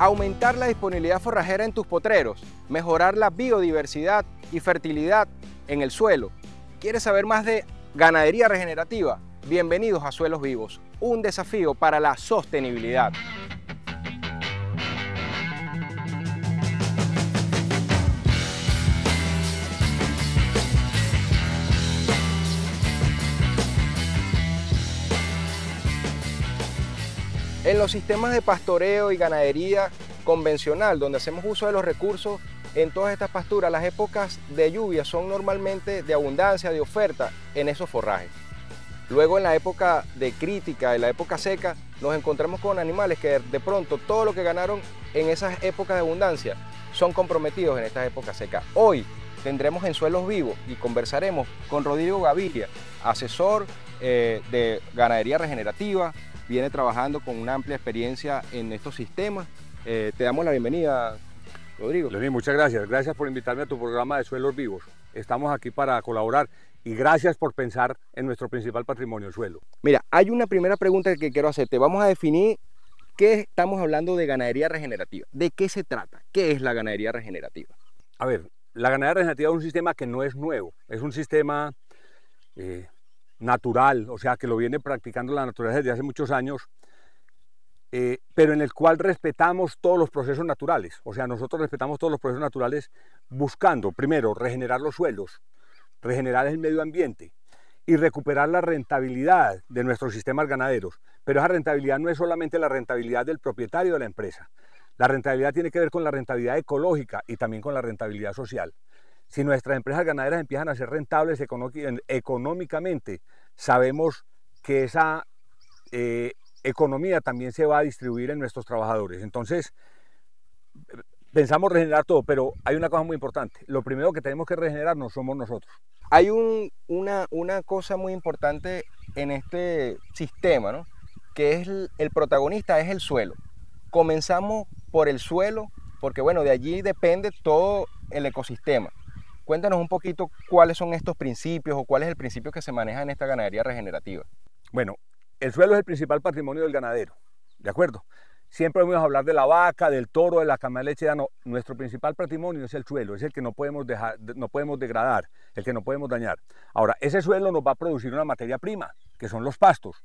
aumentar la disponibilidad forrajera en tus potreros, mejorar la biodiversidad y fertilidad en el suelo. ¿Quieres saber más de ganadería regenerativa? Bienvenidos a Suelos Vivos, un desafío para la sostenibilidad. En los sistemas de pastoreo y ganadería convencional, donde hacemos uso de los recursos en todas estas pasturas, las épocas de lluvia son normalmente de abundancia, de oferta en esos forrajes. Luego en la época de crítica, en la época seca, nos encontramos con animales que de pronto todo lo que ganaron en esas épocas de abundancia son comprometidos en estas épocas secas. Hoy tendremos en Suelos Vivos y conversaremos con Rodrigo Gaviria, asesor de ganadería regenerativa. Viene trabajando con una amplia experiencia en estos sistemas. Te damos la bienvenida, Rodrigo. Lenín, muchas gracias. Gracias por invitarme a tu programa de Suelos Vivos. Estamos aquí para colaborar y gracias por pensar en nuestro principal patrimonio, el suelo. Mira, hay una primera pregunta que quiero hacerte. Vamos a definir qué estamos hablando de ganadería regenerativa. ¿De qué se trata? ¿Qué es la ganadería regenerativa? A ver, la ganadería regenerativa es un sistema que no es nuevo. Es un sistema natural, o sea que lo viene practicando la naturaleza desde hace muchos años, pero en el cual respetamos todos los procesos naturales. O sea, nosotros respetamos todos los procesos naturales buscando, primero, regenerar los suelos, regenerar el medio ambiente y recuperar la rentabilidad de nuestros sistemas ganaderos. Pero esa rentabilidad no es solamente la rentabilidad del propietario de la empresa. La rentabilidad tiene que ver con la rentabilidad ecológica y también con la rentabilidad social. Si nuestras empresas ganaderas empiezan a ser rentables económicamente, sabemos que esa economía también se va a distribuir en nuestros trabajadores. Entonces, pensamos regenerar todo, pero hay una cosa muy importante. Lo primero que tenemos que regenerarnos somos nosotros. Hay una cosa muy importante en este sistema, ¿no? Que es el protagonista es el suelo. Comenzamos por el suelo, porque bueno, de allí depende todo el ecosistema. Cuéntanos un poquito cuáles son estos principios o cuál es el principio que se maneja en esta ganadería regenerativa. Bueno, el suelo es el principal patrimonio del ganadero, ¿de acuerdo? Siempre vamos a hablar de la vaca, del toro, de la cama de leche. No, nuestro principal patrimonio es el suelo, es el que no podemos dejar, no podemos degradar, el que no podemos dañar. Ahora, ese suelo nos va a producir una materia prima, que son los pastos.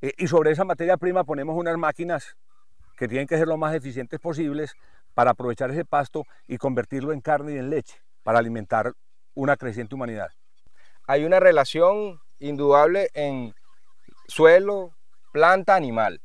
Y sobre esa materia prima ponemos unas máquinas que tienen que ser lo más eficientes posibles para aprovechar ese pasto y convertirlo en carne y en leche, para alimentar una creciente humanidad. Hay una relación indudable en suelo, planta, animal.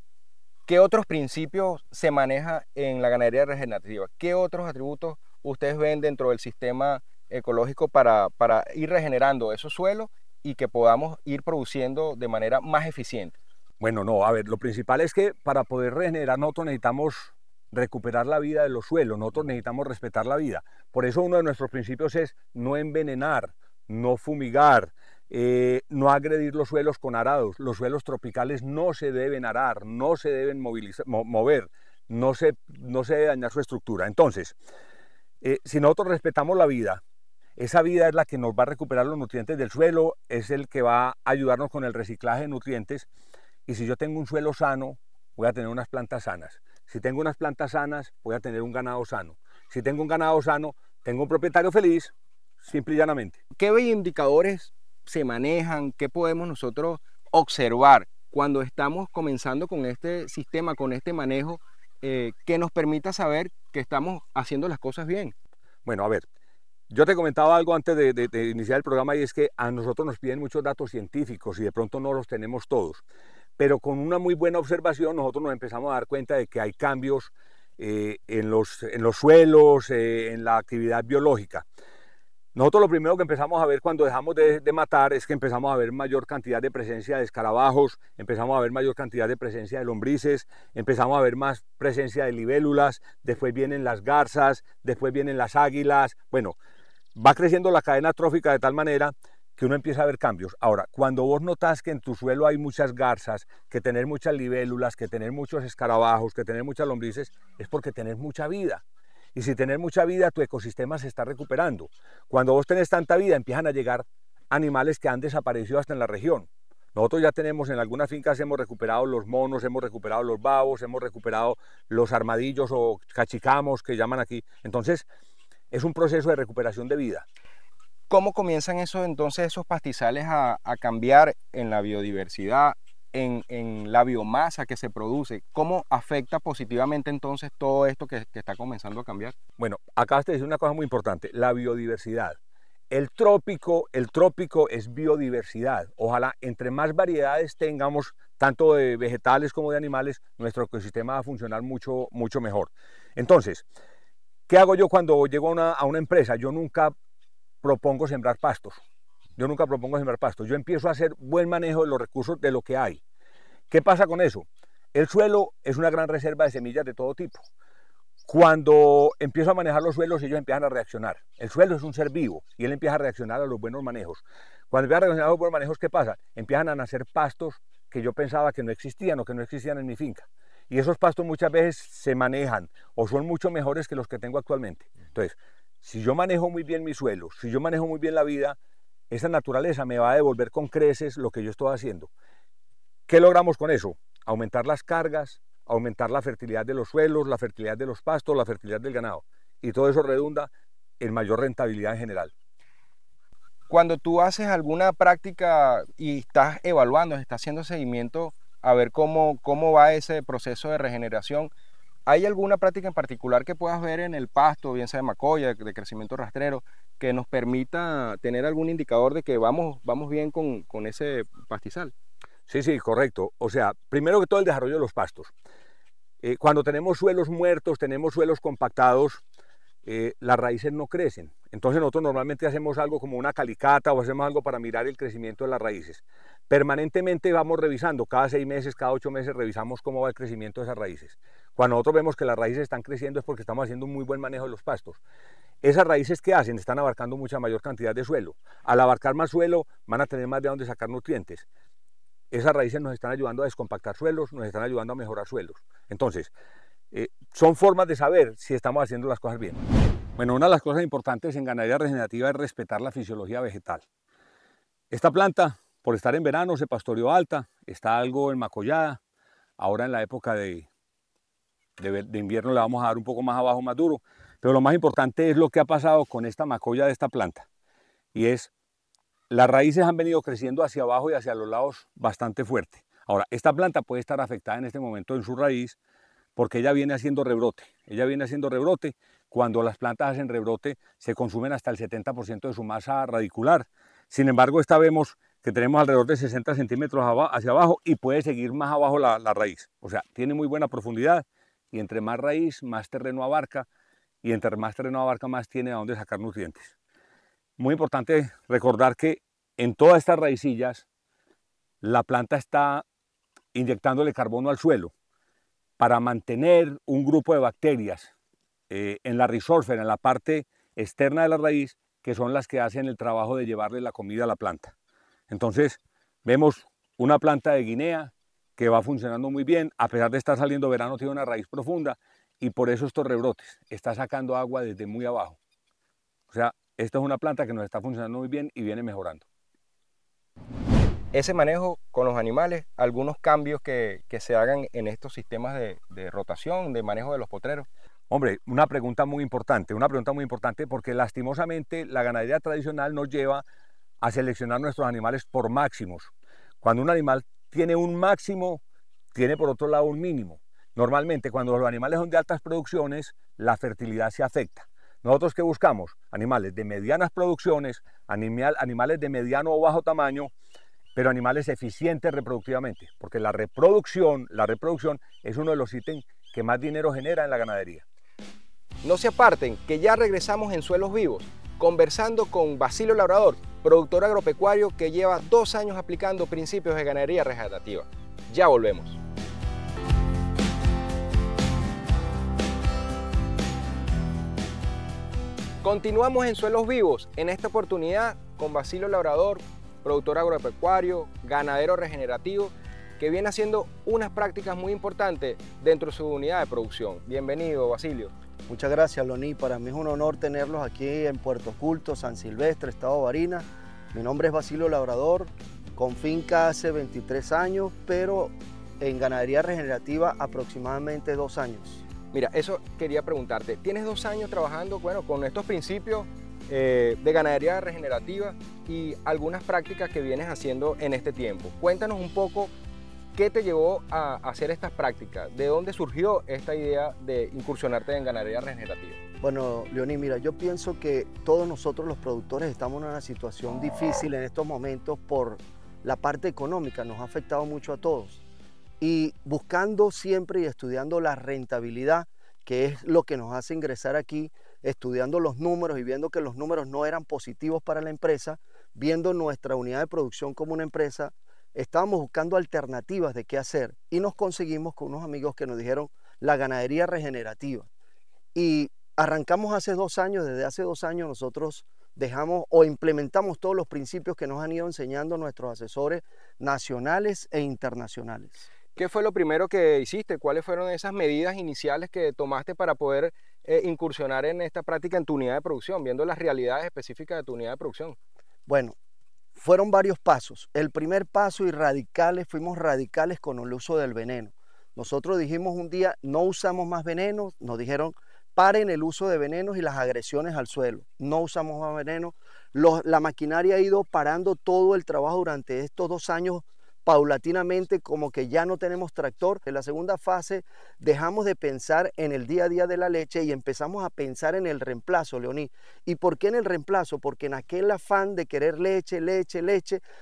¿Qué otros principios se maneja en la ganadería regenerativa? ¿Qué otros atributos ustedes ven dentro del sistema ecológico para ir regenerando esos suelos y que podamos ir produciendo de manera más eficiente? Bueno, no, a ver, lo principal es que para poder regenerar nosotros necesitamos recuperar la vida de los suelos, nosotros necesitamos respetar la vida. Por eso uno de nuestros principios es no envenenar, no fumigar, no agredir los suelos con arados. Los suelos tropicales no se deben arar, no se deben mover, no se debe dañar su estructura. Entonces, si nosotros respetamos la vida, esa vida es la que nos va a recuperar los nutrientes del suelo, es el que va a ayudarnos con el reciclaje de nutrientes. Y si yo tengo un suelo sano, voy a tener unas plantas sanas. Si tengo unas plantas sanas, voy a tener un ganado sano. Si tengo un ganado sano, tengo un propietario feliz, simple y llanamente. ¿Qué indicadores se manejan? ¿Qué podemos nosotros observar cuando estamos comenzando con este sistema, con este manejo, que nos permita saber que estamos haciendo las cosas bien? Bueno, a ver, yo te comentaba algo antes de iniciar el programa, y es que a nosotros nos piden muchos datos científicos y de pronto no los tenemos todos. Pero con una muy buena observación nosotros nos empezamos a dar cuenta de que hay cambios en los suelos, en la actividad biológica. Nosotros lo primero que empezamos a ver cuando dejamos de matar es que empezamos a ver mayor cantidad de presencia de escarabajos, empezamos a ver mayor cantidad de presencia de lombrices, empezamos a ver más presencia de libélulas, después vienen las garzas, después vienen las águilas. Bueno, va creciendo la cadena trófica de tal manera que uno empieza a ver cambios. Ahora, cuando vos notas que en tu suelo hay muchas garzas, que tener muchas libélulas, que tener muchos escarabajos, que tener muchas lombrices, es porque tenés mucha vida. Y si tenés mucha vida, tu ecosistema se está recuperando. Cuando vos tenés tanta vida, empiezan a llegar animales que han desaparecido hasta en la región. Nosotros ya tenemos en algunas fincas, hemos recuperado los monos, hemos recuperado los babos, hemos recuperado los armadillos o cachicamos que llaman aquí. Entonces, es un proceso de recuperación de vida. ¿Cómo comienzan esos pastizales a cambiar en la biodiversidad, en la biomasa que se produce? ¿Cómo afecta positivamente entonces todo esto que está comenzando a cambiar? Bueno, acabas de decir una cosa muy importante, la biodiversidad. El trópico es biodiversidad. Ojalá entre más variedades tengamos, tanto de vegetales como de animales, nuestro ecosistema va a funcionar mucho, mucho mejor. Entonces, ¿qué hago yo cuando llego a una empresa? Yo nunca propongo sembrar pastos. Yo empiezo a hacer buen manejo de los recursos de lo que hay. ¿Qué pasa con eso? El suelo es una gran reserva de semillas de todo tipo. Cuando empiezo a manejar los suelos, ellos empiezan a reaccionar. El suelo es un ser vivo y él empieza a reaccionar a los buenos manejos. Cuando empieza a reaccionar a los buenos manejos, ¿qué pasa? Empiezan a nacer pastos que yo pensaba que no existían o que no existían en mi finca. Y esos pastos muchas veces se manejan o son mucho mejores que los que tengo actualmente. Entonces, si yo manejo muy bien mi suelo, si yo manejo muy bien la vida, esa naturaleza me va a devolver con creces lo que yo estoy haciendo. ¿Qué logramos con eso? Aumentar las cargas, aumentar la fertilidad de los suelos, la fertilidad de los pastos, la fertilidad del ganado. Y todo eso redunda en mayor rentabilidad en general. Cuando tú haces alguna práctica y estás evaluando, estás haciendo seguimiento a ver cómo va ese proceso de regeneración, ¿hay alguna práctica en particular que puedas ver en el pasto, bien sea de macolla, de crecimiento rastrero, que nos permita tener algún indicador de que vamos bien con ese pastizal? Sí, correcto. O sea, primero que todo el desarrollo de los pastos. Cuando tenemos suelos muertos, tenemos suelos compactados, las raíces no crecen. Entonces nosotros normalmente hacemos algo como una calicata o hacemos algo para mirar el crecimiento de las raíces. Permanentemente vamos revisando, cada 6 meses, cada 8 meses revisamos cómo va el crecimiento de esas raíces. Cuando nosotros vemos que las raíces están creciendo es porque estamos haciendo un muy buen manejo de los pastos. Esas raíces que hacen están abarcando mucha mayor cantidad de suelo. Al abarcar más suelo van a tener más de dónde sacar nutrientes. Esas raíces nos están ayudando a descompactar suelos, nos están ayudando a mejorar suelos. Entonces, son formas de saber si estamos haciendo las cosas bien. Bueno, una de las cosas importantes en ganadería regenerativa es respetar la fisiología vegetal. Esta planta, por estar en verano, se pastoreó alta, está algo enmacollada. Ahora en la época de invierno le vamos a dar un poco más abajo, más duro. Pero lo más importante es lo que ha pasado con esta macolla de esta planta. Y es... las raíces han venido creciendo hacia abajo y hacia los lados bastante fuerte. Ahora, esta planta puede estar afectada en este momento en su raíz porque ella viene haciendo rebrote. Cuando las plantas hacen rebrote se consumen hasta el 70% de su masa radicular. Sin embargo, esta vemos que tenemos alrededor de 60 centímetros hacia abajo y puede seguir más abajo la raíz. O sea, tiene muy buena profundidad y entre más raíz, más terreno abarca y entre más terreno abarca, más tiene a dónde sacar nutrientes. Muy importante recordar que en todas estas raicillas la planta está inyectándole carbono al suelo para mantener un grupo de bacterias en la rizósfera, en la parte externa de la raíz, que son las que hacen el trabajo de llevarle la comida a la planta. Entonces vemos una planta de Guinea que va funcionando muy bien, a pesar de estar saliendo verano tiene una raíz profunda y por eso estos rebrotes, está sacando agua desde muy abajo. O sea, esta es una planta que nos está funcionando muy bien y viene mejorando. Ese manejo con los animales, algunos cambios que se hagan en estos sistemas de rotación, de manejo de los potreros. Hombre, una pregunta muy importante porque lastimosamente la ganadería tradicional nos lleva a seleccionar nuestros animales por máximos. Cuando un animal tiene un máximo, tiene por otro lado un mínimo. Normalmente cuando los animales son de altas producciones, la fertilidad se afecta. ¿Nosotros qué buscamos? Animales de medianas producciones, animales de mediano o bajo tamaño, pero animales eficientes reproductivamente, porque la reproducción es uno de los ítems que más dinero genera en la ganadería. No se aparten, que ya regresamos en Suelos Vivos, conversando con Basilio Labrador, productor agropecuario que lleva 2 años aplicando principios de ganadería regenerativa. Ya volvemos. Continuamos en Suelos Vivos, en esta oportunidad con Basilio Labrador, productor agropecuario, ganadero regenerativo, que viene haciendo unas prácticas muy importantes dentro de su unidad de producción. Bienvenido, Basilio. Muchas gracias, Loni. Para mí es un honor tenerlos aquí en Puerto Oculto, San Silvestre, Estado de Barinas. Mi nombre es Basilio Labrador, con finca hace 23 años, pero en ganadería regenerativa aproximadamente 2 años. Mira, eso quería preguntarte. Tienes 2 años trabajando, bueno, con estos principios de ganadería regenerativa y algunas prácticas que vienes haciendo en este tiempo. Cuéntanos un poco qué te llevó a hacer estas prácticas, de dónde surgió esta idea de incursionarte en ganadería regenerativa. Bueno, Leoní, mira, yo pienso que todos nosotros los productores estamos en una situación difícil en estos momentos por la parte económica, nos ha afectado mucho a todos. Y buscando siempre y estudiando la rentabilidad, que es lo que nos hace ingresar aquí, estudiando los números y viendo que los números no eran positivos para la empresa, viendo nuestra unidad de producción como una empresa, estábamos buscando alternativas de qué hacer y nos conseguimos con unos amigos que nos dijeron la ganadería regenerativa. Y arrancamos hace 2 años, desde hace 2 años nosotros dejamos o implementamos todos los principios que nos han ido enseñando nuestros asesores nacionales e internacionales. ¿Qué fue lo primero que hiciste? ¿Cuáles fueron esas medidas iniciales que tomaste para poder incursionar en esta práctica en tu unidad de producción, viendo las realidades específicas de tu unidad de producción? Bueno, fueron varios pasos. El primer paso y radicales, fuimos radicales con el uso del veneno. Nosotros dijimos un día, no usamos más veneno, nos dijeron, paren el uso de venenos y las agresiones al suelo. No usamos más veneno. La maquinaria ha ido parando todo el trabajo durante estos 2 años paulatinamente, como que ya no tenemos tractor. En la segunda fase dejamos de pensar en el día a día de la leche y empezamos a pensar en el reemplazo, Leoní. ¿Y por qué en el reemplazo? Porque en aquel afán de querer leche,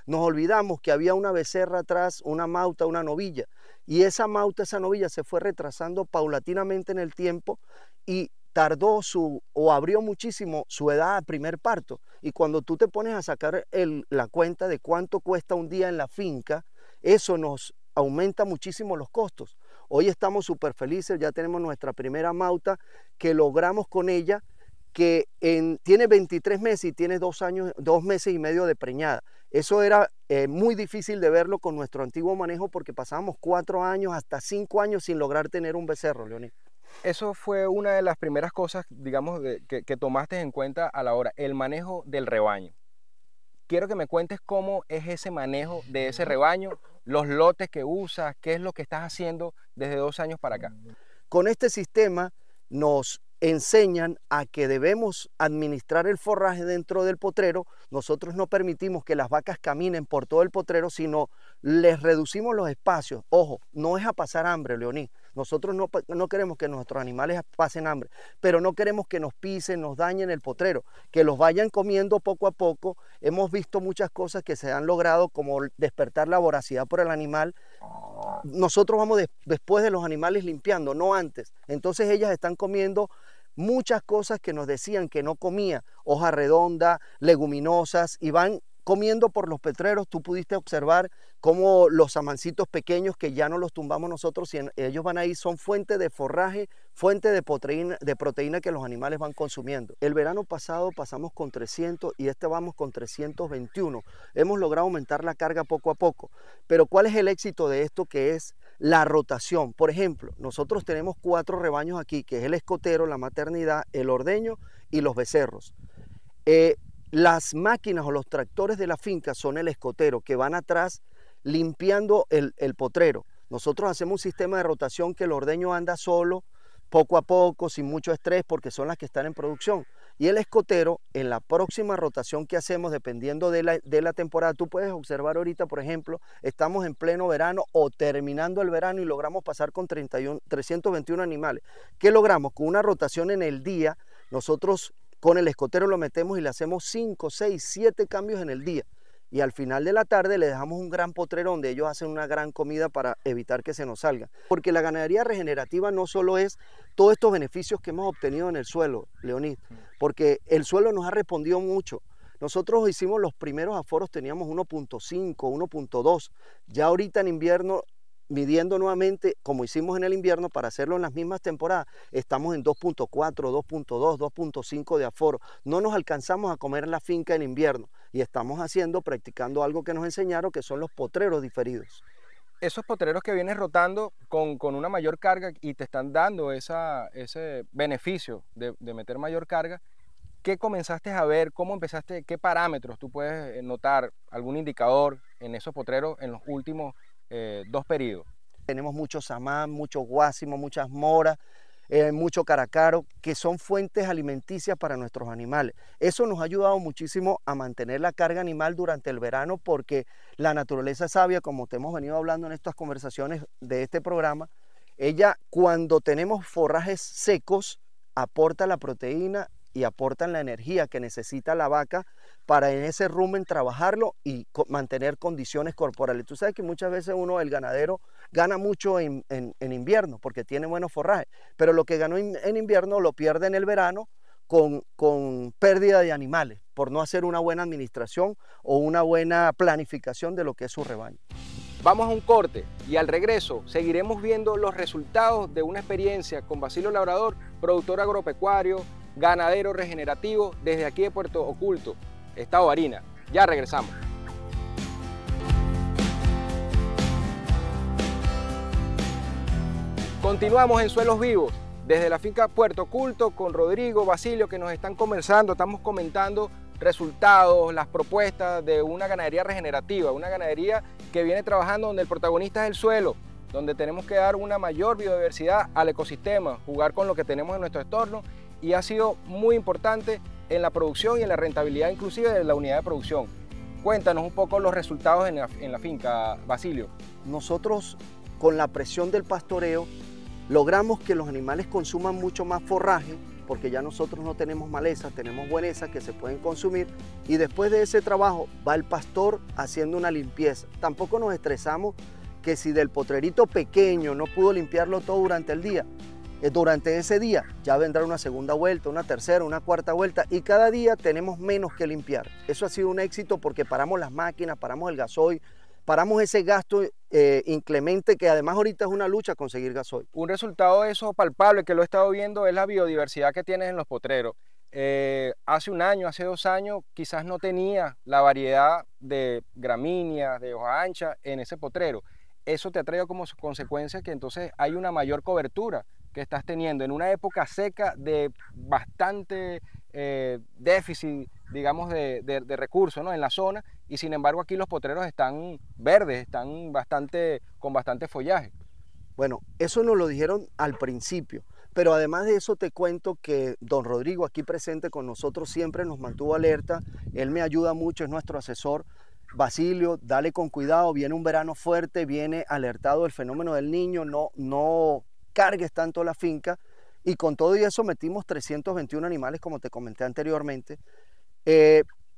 nos olvidamos que había una becerra atrás, una mauta, una novilla. Y esa mauta, esa novilla se fue retrasando paulatinamente en el tiempo y tardó o abrió muchísimo su edad a primer parto. Y cuando tú te pones a sacar la cuenta de cuánto cuesta un día en la finca, eso nos aumenta muchísimo los costos. Hoy estamos súper felices, ya tenemos nuestra primera mauta que logramos con ella, que tiene 23 meses y tiene 2 meses y medio de preñada. Eso era muy difícil de verlo con nuestro antiguo manejo porque pasábamos 4 años hasta 5 años sin lograr tener un becerro, Leoní. Eso fue una de las primeras cosas, digamos, que tomaste en cuenta a la hora, el manejo del rebaño. Quiero que me cuentes cómo es ese manejo de ese rebaño, los lotes que usas, qué es lo que estás haciendo desde 2 años para acá. Con este sistema nos enseñan a que debemos administrar el forraje dentro del potrero. Nosotros no permitimos que las vacas caminen por todo el potrero, sino les reducimos los espacios. Ojo, no es a pasar hambre, Leoní. Nosotros no queremos que nuestros animales pasen hambre, pero no queremos que nos pisen, nos dañen el potrero, que los vayan comiendo poco a poco. Hemos visto muchas cosas que se han logrado, como despertar la voracidad por el animal. Nosotros vamos después de los animales limpiando, no antes. Entonces ellas están comiendo muchas cosas que nos decían que no comía, hoja redonda, leguminosas, y van comiendo por los potreros. Tú pudiste observar cómo los samancitos pequeños que ya no los tumbamos nosotros, si ellos van ahí, son fuente de forraje, fuente de proteína que los animales van consumiendo. El verano pasado pasamos con 300 y este vamos con 321. Hemos logrado aumentar la carga poco a poco. Pero ¿cuál es el éxito de esto? Que es la rotación. Por ejemplo, nosotros tenemos 4 rebaños aquí, que es el escotero, la maternidad, el ordeño y los becerros. Las máquinas o los tractores de la finca son el escotero, que van atrás limpiando el potrero. Nosotros hacemos un sistema de rotación que el ordeño anda solo, poco a poco, sin mucho estrés, porque son las que están en producción. Y el escotero, en la próxima rotación que hacemos, dependiendo de la temporada, tú puedes observar ahorita, por ejemplo, estamos en pleno verano o terminando el verano y logramos pasar con 321 animales. ¿Qué logramos? Con una rotación en el día, nosotros con el escotero lo metemos y le hacemos 5, 6, 7 cambios en el día. Y al final de la tarde le dejamos un gran potrero donde ellos hacen una gran comida para evitar que se nos salga. Porque la ganadería regenerativa no solo es todos estos beneficios que hemos obtenido en el suelo, Leoní, porque el suelo nos ha respondido mucho. Nosotros hicimos los primeros aforos, teníamos 1.5, 1.2. Ya ahorita en invierno, midiendo nuevamente, como hicimos en el invierno, para hacerlo en las mismas temporadas, estamos en 2.4, 2.2, 2.5 de aforo. No nos alcanzamos a comer en la finca en invierno y estamos practicando algo que nos enseñaron, que son los potreros diferidos. Esos potreros que vienes rotando con una mayor carga y te están dando ese beneficio de meter mayor carga, ¿Qué comenzaste a ver? ¿Cómo empezaste? ¿Qué parámetros tú puedes notar? ¿Algún indicador en esos potreros en los últimos dos periodos? Tenemos mucho samán, mucho guásimo, muchas moras, mucho caracaro, que son fuentes alimenticias para nuestros animales. Eso nos ha ayudado muchísimo a mantener la carga animal durante el verano, porque la naturaleza sabia, como te hemos venido hablando en estas conversaciones de este programa, ella, cuando tenemos forrajes secos, aporta la proteína y aportan la energía que necesita la vaca para en ese rumen trabajarlo y mantener condiciones corporales. Tú sabes que muchas veces uno, el ganadero, gana mucho en invierno porque tiene buenos forrajes, pero lo que ganó en invierno lo pierde en el verano con pérdida de animales por no hacer una buena administración o una buena planificación de lo que es su rebaño. Vamos a un corte y al regreso seguiremos viendo los resultados de una experiencia con Basilio Labrador, productor agropecuario, ganadero regenerativo desde aquí de Puerto Oculto, Estado Barinas. Ya regresamos. Continuamos en Suelos Vivos, desde la finca Puerto Oculto, con Rodrigo, Basilio, que nos están conversando. Estamos comentando resultados, las propuestas de una ganadería regenerativa, una ganadería que viene trabajando donde el protagonista es el suelo, donde tenemos que dar una mayor biodiversidad al ecosistema, jugar con lo que tenemos en nuestro entorno, y ha sido muy importante en la producción y en la rentabilidad inclusive de la unidad de producción. Cuéntanos un poco los resultados en la finca, Basilio. Nosotros, con la presión del pastoreo, logramos que los animales consuman mucho más forraje, porque ya nosotros no tenemos malezas, tenemos buenezas que se pueden consumir, y después de ese trabajo va el pastor haciendo una limpieza. Tampoco nos estresamos que si del potrerito pequeño no pudo limpiarlo todo durante el día, durante ese día ya vendrá una segunda vuelta, una tercera, una cuarta vuelta, y cada día tenemos menos que limpiar. Eso ha sido un éxito porque paramos las máquinas, paramos el gasoil, paramos ese gasto inclemente, que además ahorita es una lucha conseguir gasoil. Un resultado de eso palpable que lo he estado viendo es la biodiversidad que tienes en los potreros. Hace un año, hace 2 años, quizás no tenía la variedad de gramíneas, de hoja ancha en ese potrero. Eso te ha traído como consecuencia que entonces hay una mayor cobertura que estás teniendo en una época seca de bastante déficit, digamos, de recursos, ¿no?, en la zona, y sin embargo aquí los potreros están verdes, están con bastante follaje. Bueno, eso nos lo dijeron al principio, pero además de eso te cuento que don Rodrigo, aquí presente con nosotros, siempre nos mantuvo alerta. Él me ayuda mucho, es nuestro asesor. Basilio, dale con cuidado, viene un verano fuerte, viene alertado el fenómeno del niño, no cargues tanto la finca, y con todo y eso metimos 321 animales, como te comenté anteriormente.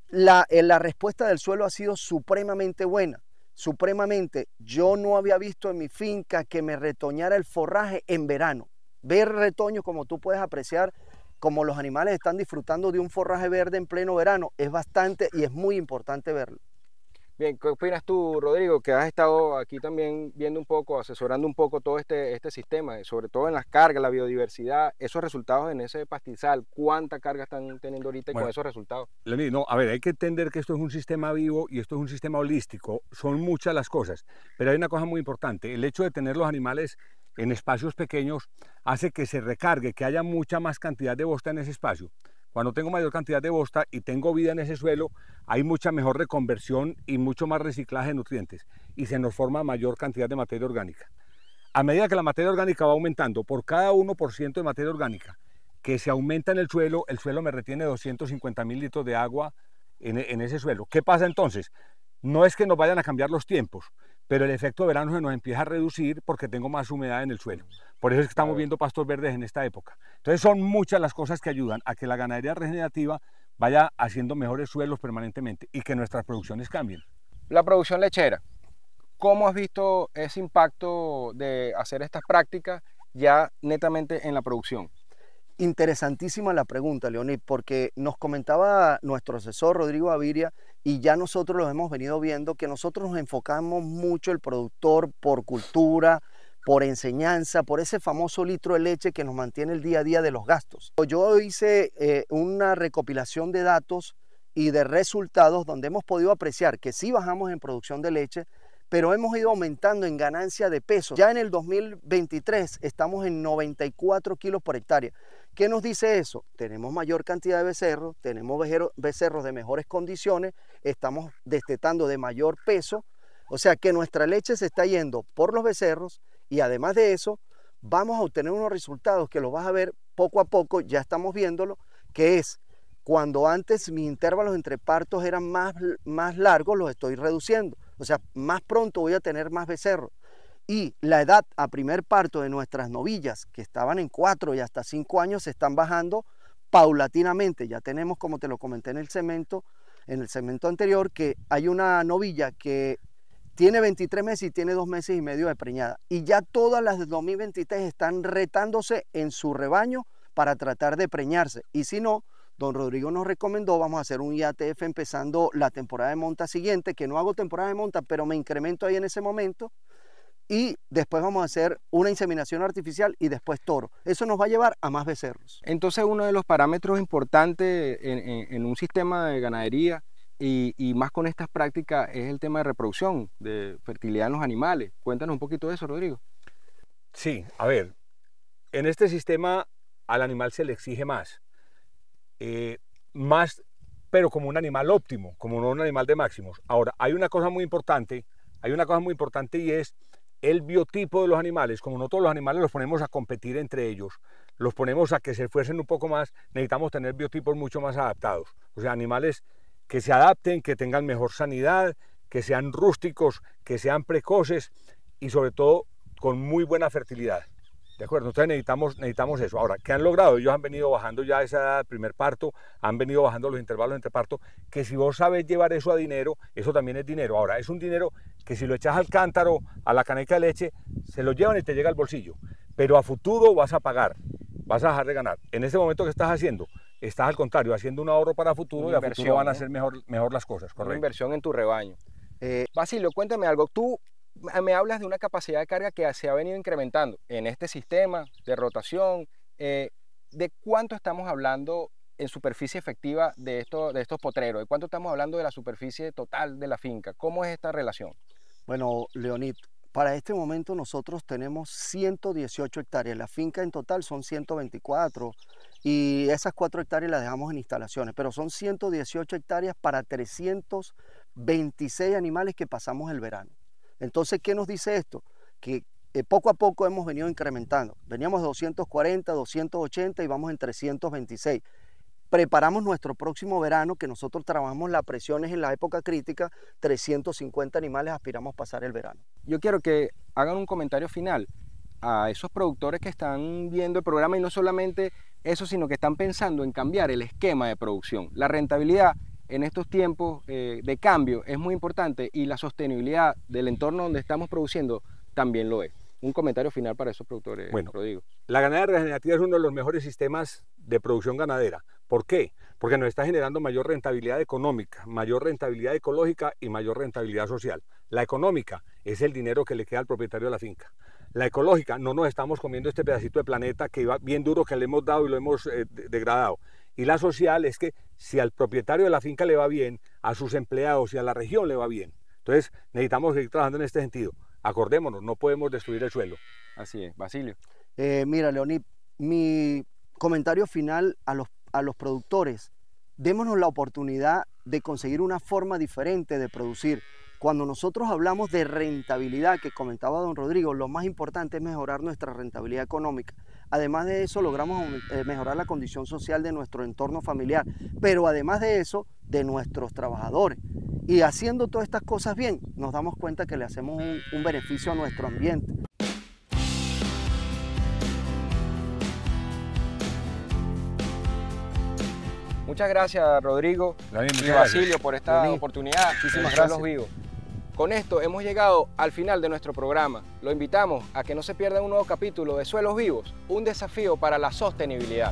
La respuesta del suelo ha sido supremamente buena, supremamente. Yo no había visto en mi finca que me retoñara el forraje en verano. Ver retoño, como tú puedes apreciar, como los animales están disfrutando de un forraje verde en pleno verano, es bastante y es muy importante verlo. Bien, ¿qué opinas tú, Rodrigo, que has estado aquí también viendo un poco, asesorando un poco todo este sistema, sobre todo en las cargas, la biodiversidad, esos resultados en ese pastizal? ¿Cuánta carga están teniendo ahorita, bueno, con esos resultados? Leonid, no, a ver, hay que entender que esto es un sistema vivo y esto es un sistema holístico. Son muchas las cosas, pero hay una cosa muy importante. El hecho de tener los animales en espacios pequeños hace que se recargue, que haya mucha más cantidad de bosta en ese espacio. Cuando tengo mayor cantidad de bosta y tengo vida en ese suelo, hay mucha mejor reconversión y mucho más reciclaje de nutrientes, y se nos forma mayor cantidad de materia orgánica. A medida que la materia orgánica va aumentando, por cada 1% de materia orgánica que se aumenta en el suelo me retiene 250.000 litros de agua en ese suelo. ¿Qué pasa entonces? No es que nos vayan a cambiar los tiempos, pero el efecto de verano se nos empieza a reducir porque tengo más humedad en el suelo. Por eso es que estamos viendo pastos verdes en esta época. Entonces son muchas las cosas que ayudan a que la ganadería regenerativa vaya haciendo mejores suelos permanentemente y que nuestras producciones cambien. La producción lechera, ¿cómo has visto ese impacto de hacer estas prácticas ya netamente en la producción? Interesantísima la pregunta, Leonid, porque nos comentaba nuestro asesor Rodrigo Gaviria, y ya nosotros los hemos venido viendo, que nosotros nos enfocamos mucho el productor por cultura, por enseñanza, por ese famoso litro de leche que nos mantiene el día a día de los gastos. Yo hice una recopilación de datos y de resultados donde hemos podido apreciar que sí bajamos en producción de leche, pero hemos ido aumentando en ganancia de peso. Ya en el 2023 estamos en 94 kilos por hectárea. ¿Qué nos dice eso? Tenemos mayor cantidad de becerros, tenemos becerros de mejores condiciones, estamos destetando de mayor peso, o sea que nuestra leche se está yendo por los becerros y además de eso vamos a obtener unos resultados que los vas a ver poco a poco, ya estamos viéndolo, que es cuando antes mis intervalos entre partos eran más largos, los estoy reduciendo. O sea, más pronto voy a tener más becerros. Y la edad a primer parto de nuestras novillas, que estaban en 4 y hasta 5 años, se están bajando paulatinamente. Ya tenemos, como te lo comenté en el segmento anterior, que hay una novilla que tiene 23 meses y tiene 2 meses y medio de preñada. Y ya todas las de 2023 están retándose en su rebaño para tratar de preñarse. Y si no, don Rodrigo nos recomendó, vamos a hacer un IATF empezando la temporada de monta siguiente, que no hago temporada de monta, pero me incremento ahí en ese momento. Y después vamos a hacer una inseminación artificial y después toro. Eso nos va a llevar a más becerros. Entonces, uno de los parámetros importantes en un sistema de ganadería y más con estas prácticas es el tema de reproducción, de fertilidad en los animales. Cuéntanos un poquito de eso, Rodrigo. Sí, a ver, en este sistema al animal se le exige más. Pero como un animal óptimo, como no un animal de máximos. Ahora, hay una cosa muy importante y es el biotipo de los animales. Como no todos los animales los ponemos a competir entre ellos, los ponemos a que se esfuercen un poco más, necesitamos tener biotipos mucho más adaptados. O sea, animales que se adapten, que tengan mejor sanidad, que sean rústicos, que sean precoces y sobre todo con muy buena fertilidad. ¿De acuerdo? Entonces necesitamos eso. Ahora, ¿qué han logrado? Ellos han venido bajando ya esa edad de primer parto, han venido bajando los intervalos entre parto, que si vos sabes llevar eso a dinero, eso también es dinero. Ahora, es un dinero que si lo echas al cántaro, a la caneca de leche, se lo llevan y te llega al bolsillo. Pero a futuro vas a pagar, vas a dejar de ganar. En este momento, ¿qué estás haciendo? Estás al contrario, haciendo un ahorro para futuro y a futuro van a ser mejor las cosas. Correcto. Una inversión en tu rebaño. Basilio, cuéntame algo. Tú me hablas de una capacidad de carga que se ha venido incrementando en este sistema de rotación. ¿De cuánto estamos hablando en superficie efectiva de estos potreros? ¿De cuánto estamos hablando de la superficie total de la finca? ¿Cómo es esta relación? Bueno, Leonid, para este momento nosotros tenemos 118 hectáreas. La finca en total son 124 y esas 4 hectáreas las dejamos en instalaciones, pero son 118 hectáreas para 326 animales que pasamos el verano. Entonces, ¿qué nos dice esto? Que poco a poco hemos venido incrementando. Veníamos de 240, 280 y vamos en 326. Preparamos nuestro próximo verano, que nosotros trabajamos las presiones en la época crítica, 350 animales aspiramos pasar el verano. Yo quiero que hagan un comentario final a esos productores que están viendo el programa y no solamente eso, sino que están pensando en cambiar el esquema de producción. La rentabilidad en estos tiempos de cambio es muy importante y la sostenibilidad del entorno donde estamos produciendo también lo es. Un comentario final para esos productores, bueno, Rodrigo. La ganadería regenerativa es uno de los mejores sistemas de producción ganadera. ¿Por qué? Porque nos está generando mayor rentabilidad económica, mayor rentabilidad ecológica y mayor rentabilidad social. La económica es el dinero que le queda al propietario de la finca. La ecológica, no nos estamos comiendo este pedacito de planeta que iba bien duro, que le hemos dado y lo hemos degradado. Y la social es que si al propietario de la finca le va bien, a sus empleados y a la región le va bien. Entonces necesitamos seguir trabajando en este sentido. Acordémonos, no podemos destruir el suelo. Así es, Basilio. Mira, Leonid, mi comentario final a los productores. Démonos la oportunidad de conseguir una forma diferente de producir. Cuando nosotros hablamos de rentabilidad, que comentaba don Rodrigo, lo más importante es mejorar nuestra rentabilidad económica. Además de eso, logramos mejorar la condición social de nuestro entorno familiar, pero además de eso, de nuestros trabajadores. Y haciendo todas estas cosas bien, nos damos cuenta que le hacemos un beneficio a nuestro ambiente. Muchas gracias, Rodrigo y Basilio, por esta oportunidad. Muchísimas gracias. Suelos Vivos. Con esto hemos llegado al final de nuestro programa. Lo invitamos a que no se pierda un nuevo capítulo de Suelos Vivos, un desafío para la sostenibilidad.